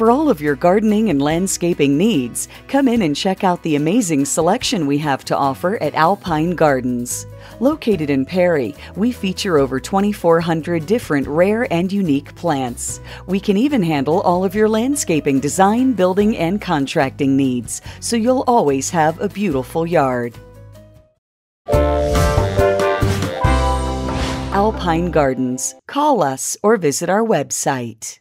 For all of your gardening and landscaping needs, come in and check out the amazing selection we have to offer at Alpine Gardens. Located in Perry, we feature over 2,400 different rare and unique plants. We can even handle all of your landscaping design, building, and contracting needs, so you'll always have a beautiful yard. Alpine Gardens. Call us or visit our website.